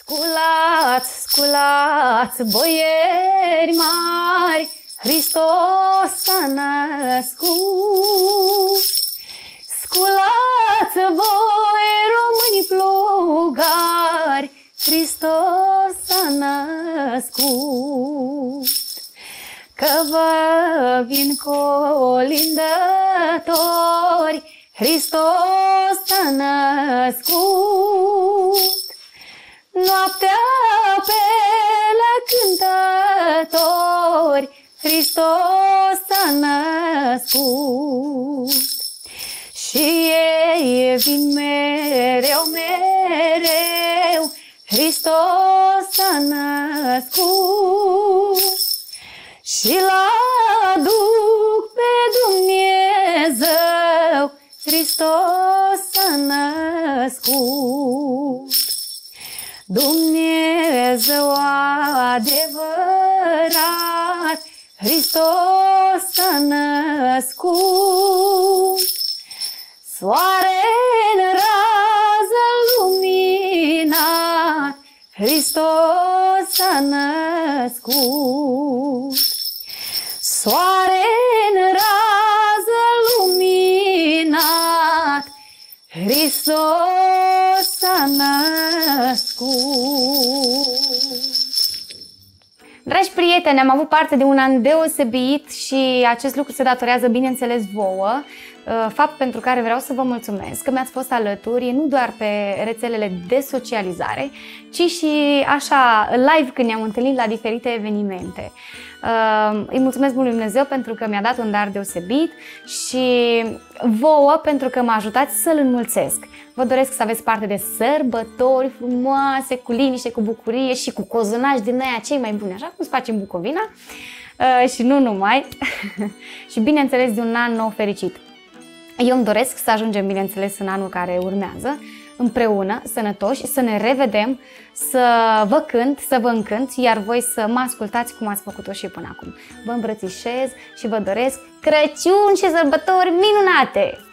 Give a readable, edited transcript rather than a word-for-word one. Sculați, sculați, boieri mari, Hristos s-a născut. Sculați, voi români plugari, Hristos s-a născut. Că vă vin colindători, Hristos s-a născut. Noaptea pe la cântători, Hristos s-a născut. Și ei vin mereu, mereu, Hristos s-a născut. Și-l aduc pe Dumnezeu, Hristos s-a născut. Dumnezeu adevărat, Hristos s-a născut. Soare-n rază luminat, Hristos s-a născut. Soare-n rază luminat, Hristos s-a născut. Dragi prieteni, am avut parte de un an deosebit și acest lucru se datorează, bineînțeles, vouă, fapt pentru care vreau să vă mulțumesc că mi-ați fost alături, nu doar pe rețelele de socializare, ci și așa live când ne-am întâlnit la diferite evenimente. Îi mulțumesc mult lui Dumnezeu pentru că mi-a dat un dar deosebit și vouă pentru că mă ajutați să-l înmulțesc. Vă doresc să aveți parte de sărbători frumoase, cu liniște, cu bucurie și cu cozonaci din aia cei mai buni, așa cum se face în Bucovina și nu numai. Și bineînțeles de un an nou fericit. Eu îmi doresc să ajungem, bineînțeles, în anul care urmează, împreună, sănătoși, să ne revedem, să vă cânt, să vă încânt, iar voi să mă ascultați cum ați făcut-o și până acum. Vă îmbrățișez și vă doresc Crăciun și sărbători minunate!